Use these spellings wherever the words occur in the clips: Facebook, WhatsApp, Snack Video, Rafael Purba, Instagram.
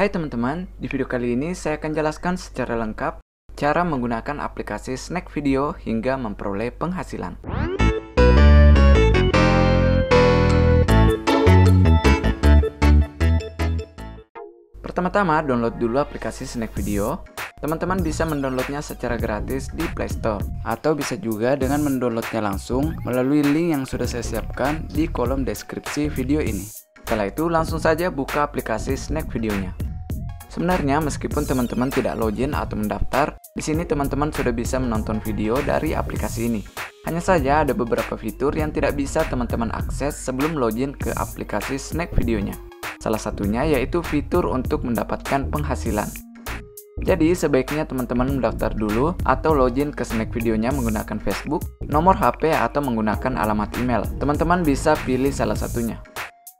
Hai teman-teman, di video kali ini saya akan jelaskan secara lengkap cara menggunakan aplikasi Snack Video hingga memperoleh penghasilan. Pertama-tama, download dulu aplikasi Snack Video. Teman-teman bisa mendownloadnya secara gratis di Play Store, atau bisa juga dengan mendownloadnya langsung melalui link yang sudah saya siapkan di kolom deskripsi video ini. Setelah itu langsung saja buka aplikasi Snack Videonya. Sebenarnya meskipun teman-teman tidak login atau mendaftar, di sini teman-teman sudah bisa menonton video dari aplikasi ini. Hanya saja ada beberapa fitur yang tidak bisa teman-teman akses sebelum login ke aplikasi Snack Videonya. Salah satunya yaitu fitur untuk mendapatkan penghasilan. Jadi sebaiknya teman-teman mendaftar dulu atau login ke Snack Videonya menggunakan Facebook, nomor HP atau menggunakan alamat email. Teman-teman bisa pilih salah satunya.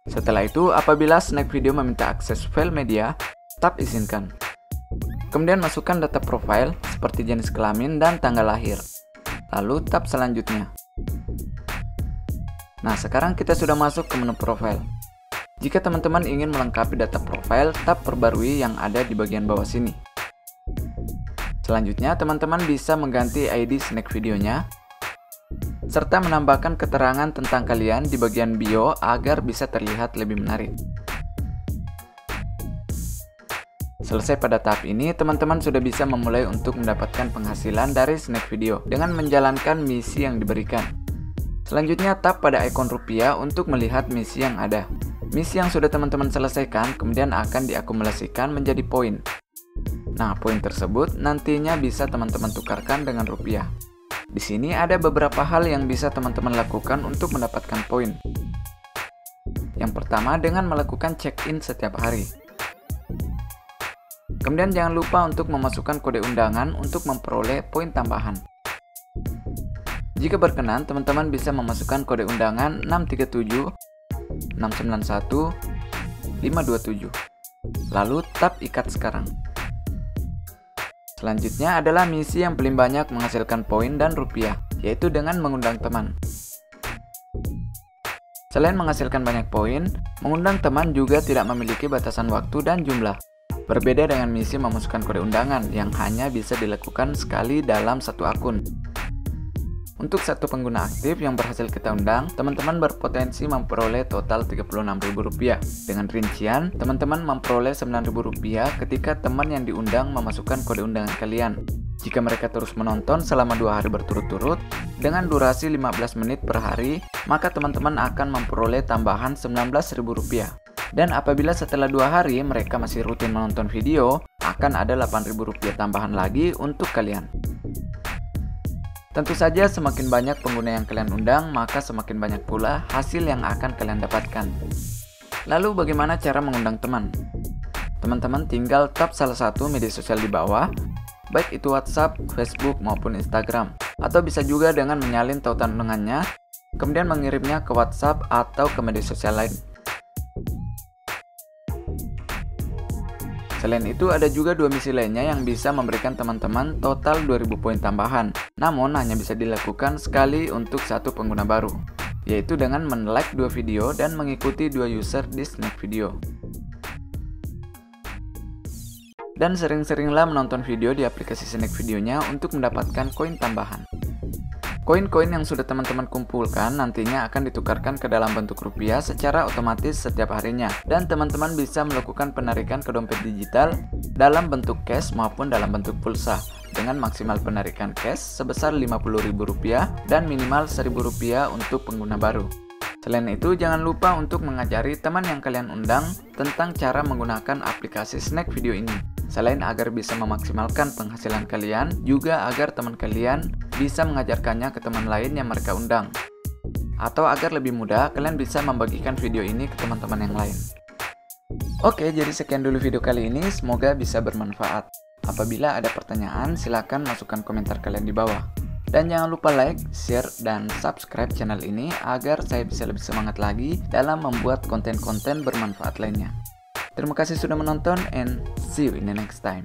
Setelah itu, apabila Snack Video meminta akses file media, tap izinkan. Kemudian masukkan data profil seperti jenis kelamin dan tanggal lahir. Lalu tap selanjutnya. Nah, sekarang kita sudah masuk ke menu profil. Jika teman-teman ingin melengkapi data profil, tap perbarui yang ada di bagian bawah sini. Selanjutnya, teman-teman bisa mengganti ID Snack Videonya serta menambahkan keterangan tentang kalian di bagian bio agar bisa terlihat lebih menarik. Selesai pada tahap ini, teman-teman sudah bisa memulai untuk mendapatkan penghasilan dari Snack Video dengan menjalankan misi yang diberikan. Selanjutnya, tap pada ikon rupiah untuk melihat misi yang ada. Misi yang sudah teman-teman selesaikan kemudian akan diakumulasikan menjadi poin. Nah, poin tersebut nantinya bisa teman-teman tukarkan dengan rupiah. Di sini ada beberapa hal yang bisa teman-teman lakukan untuk mendapatkan poin. Yang pertama, dengan melakukan check-in setiap hari. Kemudian jangan lupa untuk memasukkan kode undangan untuk memperoleh poin tambahan. Jika berkenan, teman-teman bisa memasukkan kode undangan 637, 691, 527. Lalu tap ikat sekarang. Selanjutnya adalah misi yang paling banyak menghasilkan poin dan rupiah, yaitu dengan mengundang teman. Selain menghasilkan banyak poin, mengundang teman juga tidak memiliki batasan waktu dan jumlah. Berbeda dengan misi memasukkan kode undangan yang hanya bisa dilakukan sekali dalam satu akun. Untuk satu pengguna aktif yang berhasil kita undang, teman-teman berpotensi memperoleh total Rp36.000. Dengan rincian, teman-teman memperoleh Rp9.000 ketika teman yang diundang memasukkan kode undangan kalian. Jika mereka terus menonton selama 2 hari berturut-turut, dengan durasi 15 menit per hari, maka teman-teman akan memperoleh tambahan Rp19.000. Dan apabila setelah 2 hari mereka masih rutin menonton video, akan ada Rp8.000 tambahan lagi untuk kalian. Tentu saja semakin banyak pengguna yang kalian undang, maka semakin banyak pula hasil yang akan kalian dapatkan. Lalu bagaimana cara mengundang teman? Teman-teman tinggal tap salah satu media sosial di bawah, baik itu WhatsApp, Facebook, maupun Instagram. Atau bisa juga dengan menyalin tautan undangannya, kemudian mengirimnya ke WhatsApp atau ke media sosial lain. Selain itu, ada juga dua misi lainnya yang bisa memberikan teman-teman total 2000 poin tambahan. Namun, hanya bisa dilakukan sekali untuk satu pengguna baru, yaitu dengan men-like 2 video dan mengikuti 2 user di Snack Video. Dan sering-seringlah menonton video di aplikasi Snack Videonya untuk mendapatkan koin tambahan. Koin-koin yang sudah teman-teman kumpulkan nantinya akan ditukarkan ke dalam bentuk rupiah secara otomatis setiap harinya, dan teman-teman bisa melakukan penarikan ke dompet digital dalam bentuk cash maupun dalam bentuk pulsa dengan maksimal penarikan cash sebesar Rp50.000 dan minimal Rp1.000 untuk pengguna baru. Selain itu, jangan lupa untuk mengajari teman yang kalian undang tentang cara menggunakan aplikasi Snack Video ini. Selain agar bisa memaksimalkan penghasilan kalian, juga agar teman kalian bisa mengajarkannya ke teman lain yang mereka undang. Atau agar lebih mudah, kalian bisa membagikan video ini ke teman-teman yang lain. Oke, jadi sekian dulu video kali ini, semoga bisa bermanfaat. Apabila ada pertanyaan, silahkan masukkan komentar kalian di bawah. Dan jangan lupa like, share, dan subscribe channel ini agar saya bisa lebih semangat lagi dalam membuat konten-konten bermanfaat lainnya. Terima kasih sudah menonton, and see you in the next time.